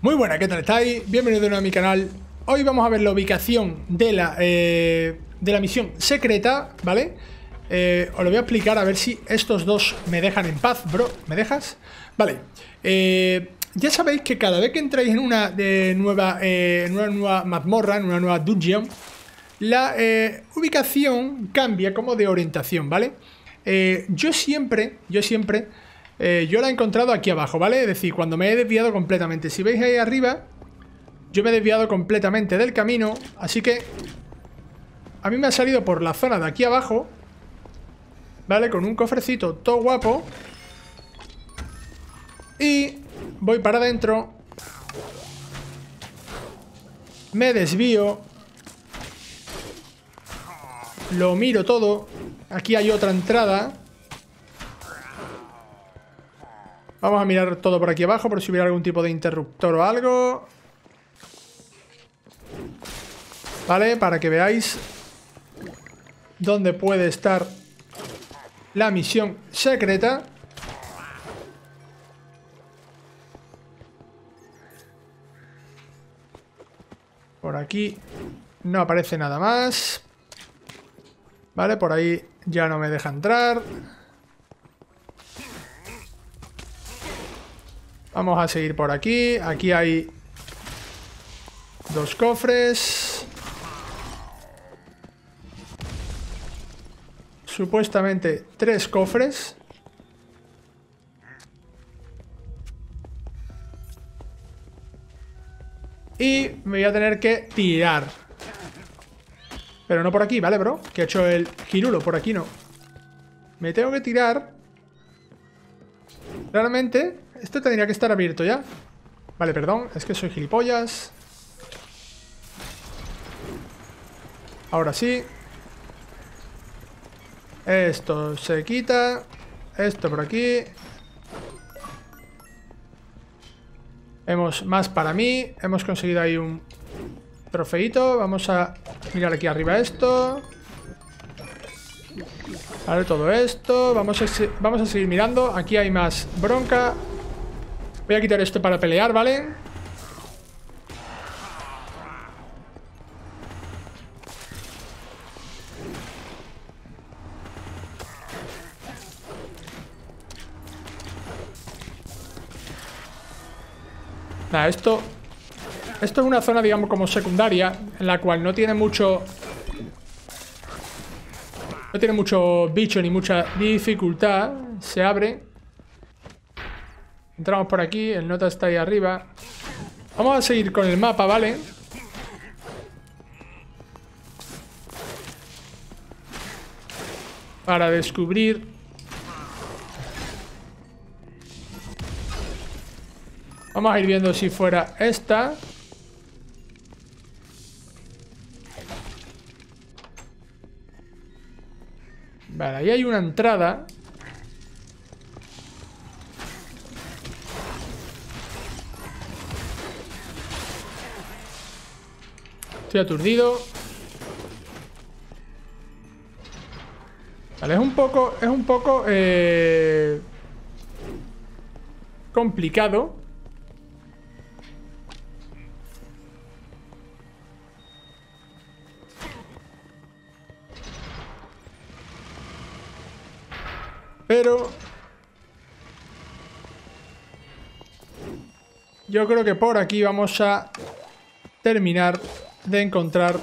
Muy buena, ¿qué tal estáis? Bienvenidos de nuevo a mi canal. Hoy vamos a ver la ubicación de la misión secreta, ¿vale? Os lo voy a explicar a ver si estos dos me dejan en paz, bro. ¿Me dejas? Vale. Ya sabéis que cada vez que entráis en una nueva mazmorra, en una nueva dungeon, la ubicación cambia como de orientación, ¿vale? Yo la he encontrado aquí abajo, ¿vale? Es decir, cuando me he desviado completamente. Si veis ahí arriba, yo me he desviado completamente del camino. Así que a mí me ha salido por la zona de aquí abajo, ¿vale? Con un cofrecito todo guapo. Y voy para adentro. Me desvío. Lo miro todo. Aquí hay otra entrada. Vamos a mirar todo por aquí abajo, por si hubiera algún tipo de interruptor o algo. Vale, para que veáis dónde puede estar la misión secreta. Por aquí no aparece nada más. Vale, por ahí ya no me deja entrar. Vamos a seguir por aquí. Aquí hay dos cofres. Supuestamente tres cofres. Y me voy a tener que tirar. Pero no por aquí, ¿vale, bro? Que he hecho el girulo, por aquí no. Me tengo que tirar. Realmente... esto tendría que estar abierto ya. Vale, perdón, es que soy gilipollas. Ahora sí. Esto se quita. Esto por aquí. Hemos más para mí. Hemos conseguido ahí un trofeito. Vamos a mirar aquí arriba esto. Vale, todo esto. Vamos a seguir mirando. Aquí hay más bronca. Voy a quitar esto para pelear, ¿vale? Nada, esto es una zona, digamos, como secundaria, en la cual no tiene mucho bicho ni mucha dificultad. Se abre. Entramos por aquí, el nota está ahí arriba. Vamos a seguir con el mapa, ¿vale? Para descubrir vamos a ir viendo si fuera esta. Vale, ahí hay una entrada. Estoy aturdido. Vale, es un poco complicado. Pero yo creo que por aquí vamos a terminar de encontrar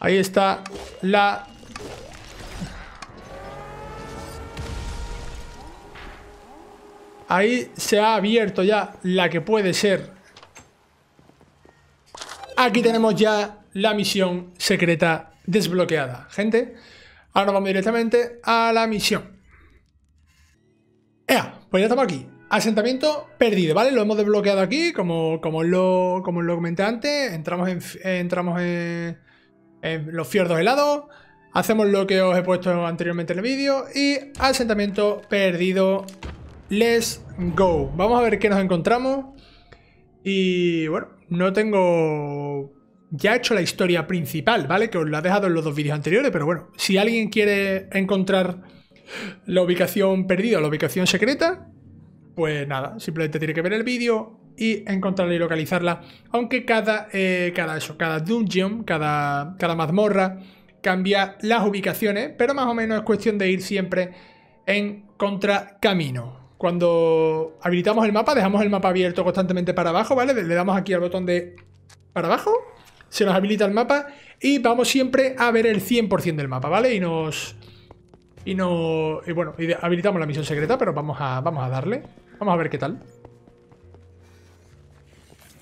ahí está la ahí se ha abierto ya la que puede ser. Aquí tenemos ya la misión secreta desbloqueada, gente. Ahora vamos directamente a la misión. ¡Ea! Pues ya estamos aquí. Asentamiento perdido, ¿vale? Lo hemos desbloqueado aquí, como lo comenté antes. Entramos en los fiordos helados. Hacemos lo que os he puesto anteriormente en el vídeo. Y asentamiento perdido. Let's go. Vamos a ver qué nos encontramos. Y bueno, no tengo ya he hecho la historia principal, ¿vale? Que os la he dejado en los dos vídeos anteriores, pero bueno, si alguien quiere encontrar la ubicación perdida, la ubicación secreta, pues nada, simplemente tiene que ver el vídeo y encontrarla y localizarla. Aunque cada dungeon, cada mazmorra cambia las ubicaciones, pero más o menos es cuestión de ir siempre en contracamino. Cuando habilitamos el mapa, dejamos el mapa abierto constantemente para abajo, ¿vale? Le damos aquí al botón de para abajo, se nos habilita el mapa y vamos siempre a ver el 100% del mapa, ¿vale? Y bueno, habilitamos la misión secreta, pero vamos a darle. Vamos a ver qué tal.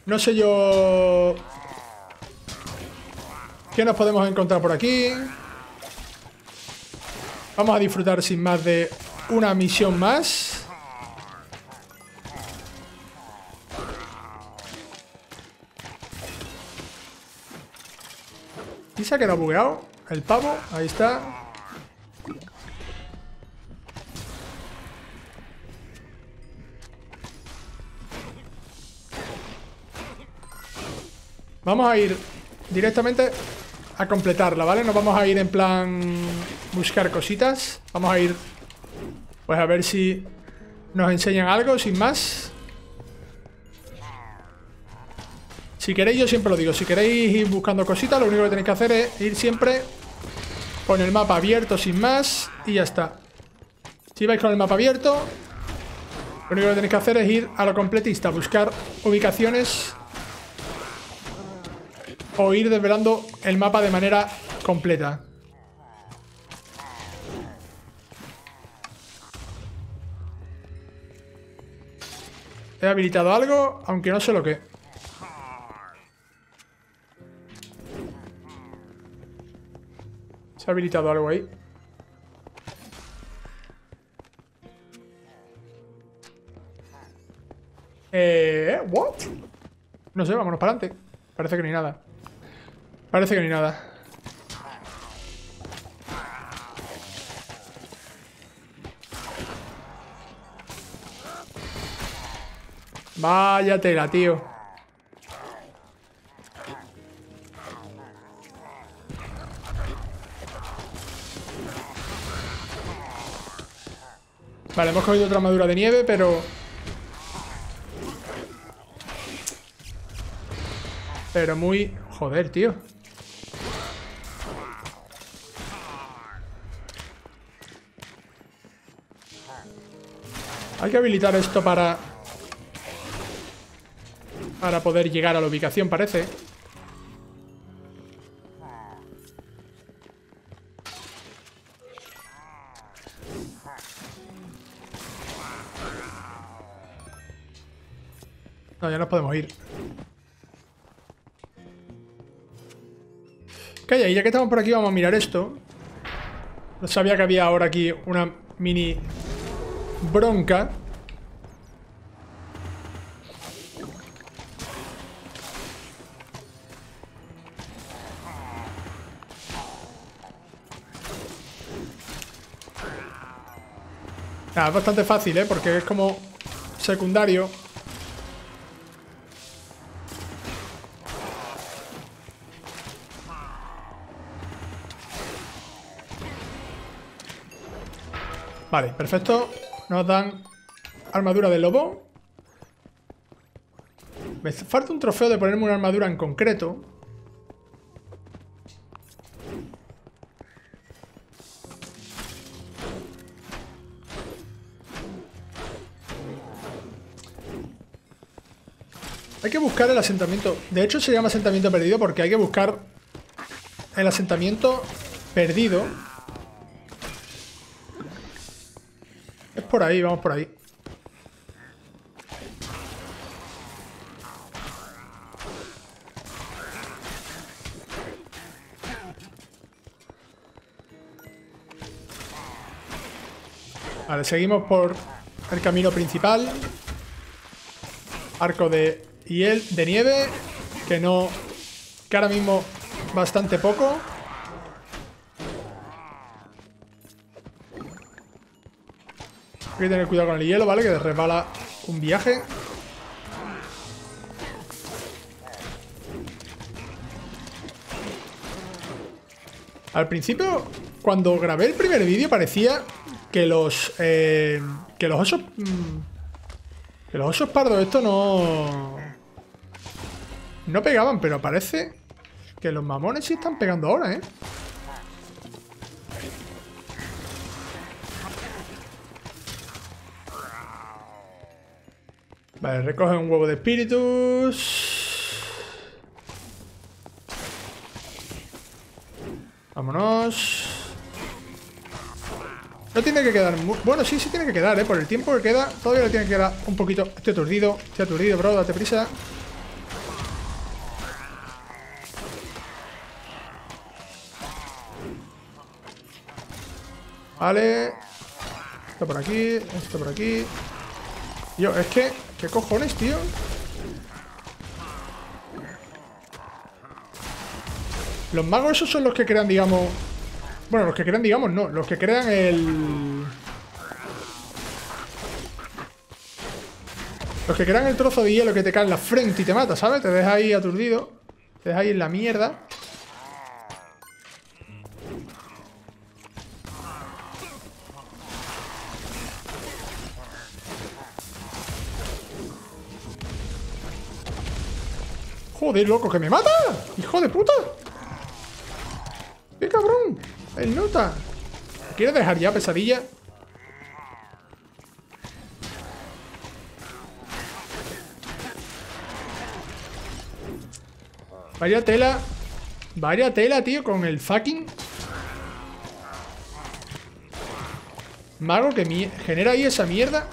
No sé yo qué nos podemos encontrar por aquí. Vamos a disfrutar sin más de una misión más. Y se ha quedado bugueado el pavo. Ahí está. Vamos a ir directamente a completarla, ¿vale? No vamos a ir en plan buscar cositas. Vamos a ir, pues a ver si nos enseñan algo, sin más. Si queréis, yo siempre lo digo, si queréis ir buscando cositas, lo único que tenéis que hacer es ir siempre con el mapa abierto, sin más, y ya está. Si vais con el mapa abierto, lo único que tenéis que hacer es ir a lo completista, buscar ubicaciones o ir desvelando el mapa de manera completa. He habilitado algo, aunque no sé lo que. Se ha habilitado algo ahí. ¿What? No sé, vámonos para adelante. Parece que no hay nada. Parece que no hay nada. Vaya tela, tío. Vale, hemos cogido otra armadura de nieve, pero... pero muy... joder, tío. Hay que habilitar esto para... para poder llegar a la ubicación, parece. No, ya nos podemos ir. Calla, y ya que estamos por aquí vamos a mirar esto. No sabía que había ahora aquí una mini bronca. Nada, es bastante fácil, ¿eh? Porque es como secundario. Vale, perfecto. Nos dan armadura de lobo. Me falta un trofeo de ponerme una armadura en concreto. Hay que buscar el asentamiento. De hecho se llama asentamiento perdido porque hay que buscar el asentamiento perdido. Por ahí, vamos por ahí. Vale, seguimos por el camino principal. Arco de hiel, de nieve, que no... que ahora mismo bastante poco. Hay que tener cuidado con el hielo, ¿vale? Que resbala un viaje. Al principio, cuando grabé el primer vídeo, parecía que los osos pardos estos no pegaban, pero parece que los mamones sí están pegando ahora, ¿eh? Vale, recoge un huevo de espíritus. Vámonos. No tiene que quedar... Bueno, sí, sí tiene que quedar, ¿eh? Por el tiempo que queda, todavía le tiene que quedar un poquito... estoy aturdido, bro, date prisa. Vale. Esto por aquí, esto por aquí. Yo, es que... ¿Qué cojones, tío? Los magos esos son los que crean, digamos... Bueno, los que crean, digamos, no. Los que crean el... Los que crean el trozo de hielo que te cae en la frente y te mata, ¿sabes? Te deja ahí aturdido. Te deja ahí en la mierda. Joder, loco, que me mata. Hijo de puta. ¡Qué cabrón! ¡El nota! ¿Quieres dejar ya, pesadilla? Vaya tela. Vaya tela, tío, con el fucking... Mago que genera ahí esa mierda.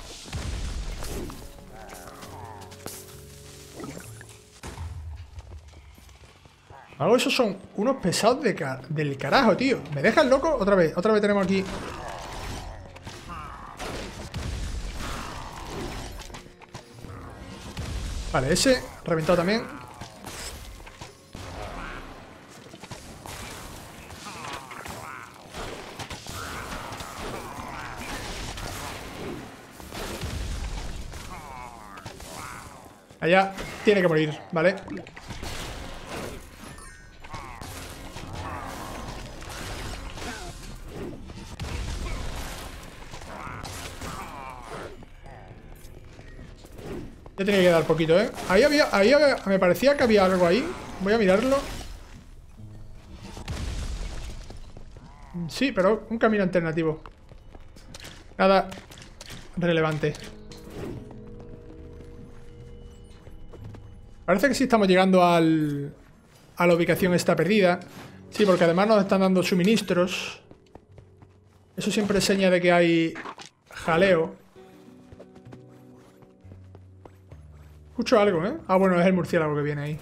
Mago, esos son unos pesados del carajo, tío. ¿Me dejan loco? Otra vez tenemos aquí. Vale, ese reventado también. Allá tiene que morir, ¿vale? Ya tenía que dar poquito, ¿eh? Ahí había, me parecía que había algo ahí. Voy a mirarlo. Sí, pero un camino alternativo. Nada relevante. Parece que sí estamos llegando a la ubicación esta perdida. Sí, porque además nos están dando suministros. Eso siempre es seña de que hay jaleo. Escucho algo, ¿eh? Ah, bueno, es el murciélago que viene ahí.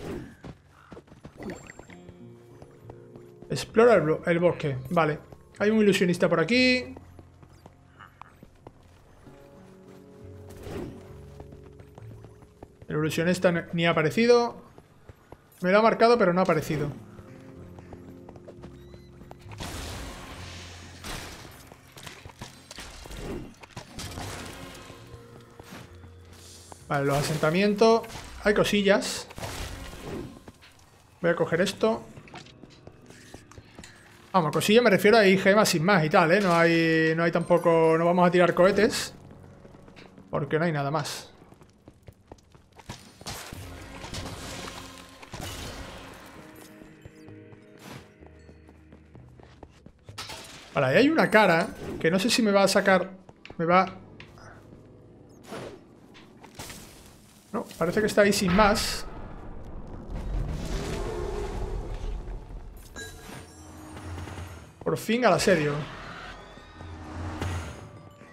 Explora el bosque. Vale. Hay un ilusionista por aquí. El ilusionista ni ha aparecido. Me lo ha marcado, pero no ha aparecido. Vale, los asentamientos. Hay cosillas. Voy a coger esto. Vamos, cosillas me refiero a gemas sin más y tal, ¿eh? No hay tampoco... No vamos a tirar cohetes. Porque no hay nada más. Vale, ahí hay una cara que no sé si me va a sacar... No, parece que está ahí sin más. Por fin al asedio.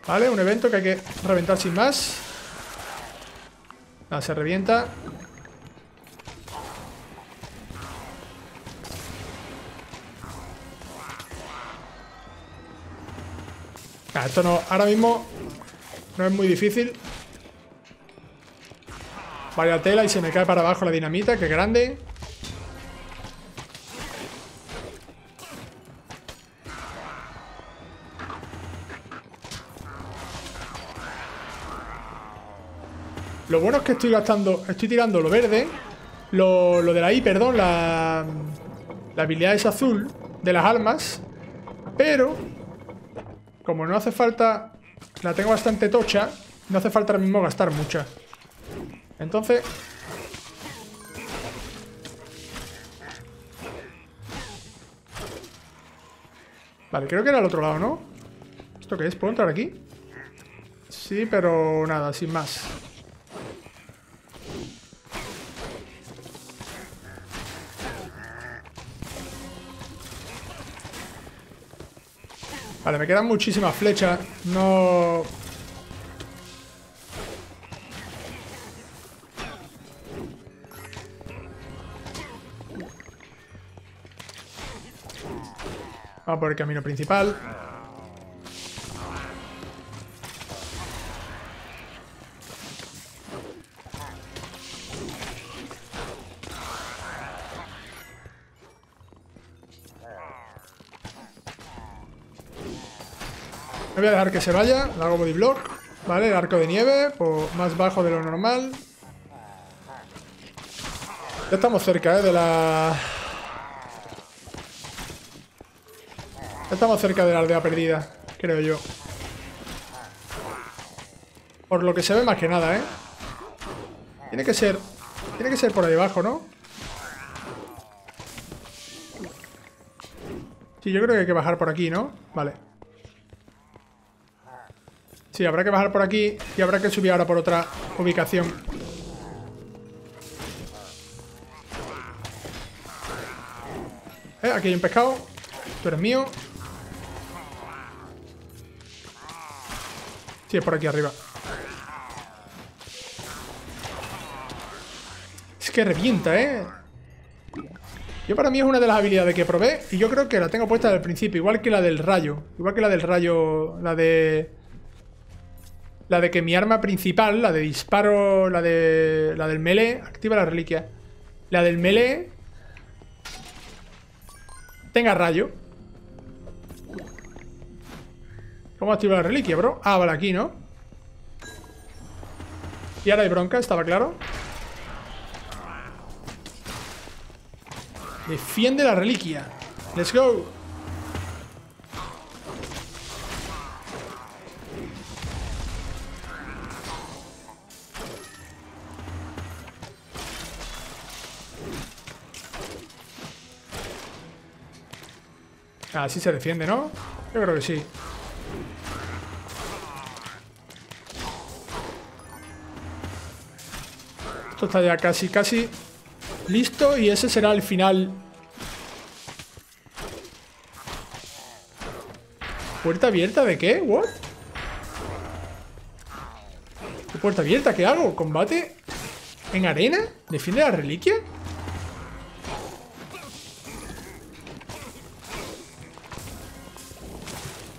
Vale, un evento que hay que reventar sin más. Nada, se revienta. Nah, esto no, ahora mismo no es muy difícil. Vaya tela y se me cae para abajo la dinamita, qué grande. Lo bueno es que estoy tirando lo verde, lo de la I, perdón, la habilidad es azul. de las almas, pero como no hace falta, la tengo bastante tocha, no hace falta ahora mismo gastar mucha. Entonces vale, creo que era al otro lado, ¿no? ¿Esto qué es? ¿Puedo entrar aquí? Sí, pero nada, sin más. Vale, me quedan muchísimas flechas. No... Vamos por el camino principal. Me voy a dejar que se vaya, le hago body block. Vale, el arco de nieve, pues más bajo de lo normal. Ya estamos cerca, de la... Estamos cerca de la aldea perdida, creo yo. Por lo que se ve más que nada, Tiene que ser por ahí abajo, ¿no? Sí, yo creo que hay que bajar por aquí, ¿no? Vale. Sí, habrá que bajar por aquí y habrá que subir ahora por otra ubicación. Aquí hay un pescado. Tú eres mío. Sí, es por aquí arriba. Es que revienta, Yo para mí es una de las habilidades que probé y yo creo que la tengo puesta desde el principio, igual que la del rayo. La de que mi arma principal, la de disparo, la del melee, activa la reliquia. La del melee tenga rayo. ¿Cómo activo la reliquia, bro? Ah, vale, aquí, ¿no? Y ahora hay bronca, estaba claro. Defiende la reliquia. Let's go. Así se defiende, ¿no? Yo creo que sí. Esto está ya casi listo y ese será el final. ¿Puerta abierta de qué? ¿What? ¿Qué puerta abierta? ¿Qué hago? ¿Combate en arena? ¿Defiende la reliquia?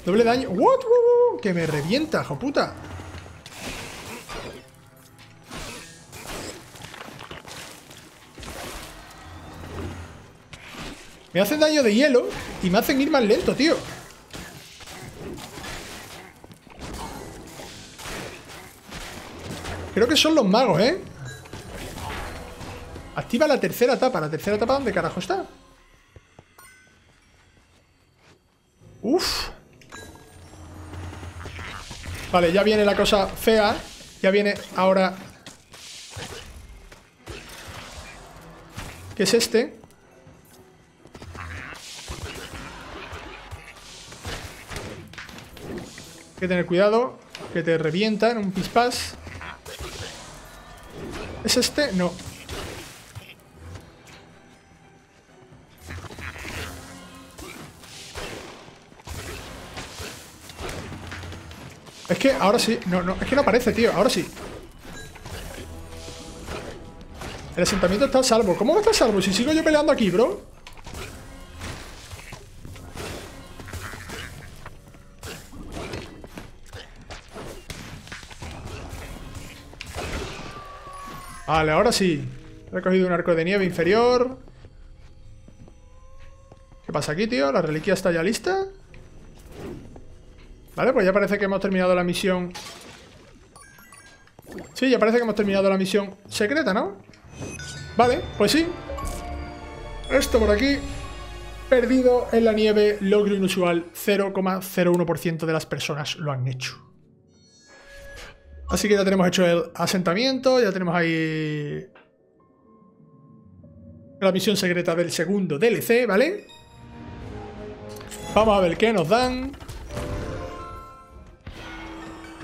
Doble daño. What? Que me revienta, joputa. Me hacen daño de hielo y me hacen ir más lento, tío. Creo que son los magos, Activa la tercera etapa. ¿La tercera etapa dónde carajo está? Uf. Vale, ya viene la cosa fea. Ya viene ahora... ¿Qué es este? Hay que tener cuidado, que te revienta en un pispás. ¿Es este? No. Es que ahora sí. No, es que no aparece, tío. Ahora sí. El asentamiento está a salvo. ¿Cómo va a estar a salvo si sigo yo peleando aquí, bro? Vale, ahora sí. He cogido un arco de nieve inferior. ¿Qué pasa aquí, tío? ¿La reliquia está ya lista? Vale, pues ya parece que hemos terminado la misión. Sí, ya parece que hemos terminado la misión secreta, ¿no? Vale, pues sí. Esto por aquí. Perdido en la nieve, logro inusual, 0,01% de las personas lo han hecho. Así que ya tenemos hecho el asentamiento, ya tenemos ahí la misión secreta del segundo DLC, ¿vale? Vamos a ver qué nos dan.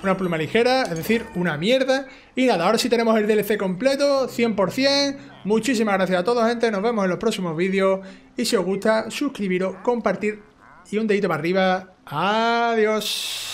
Una pluma ligera, es decir, una mierda. Y nada, ahora sí tenemos el DLC completo, 100%. Muchísimas gracias a todos, gente. Nos vemos en los próximos vídeos. Y si os gusta, suscribiros, compartir y un dedito para arriba. Adiós.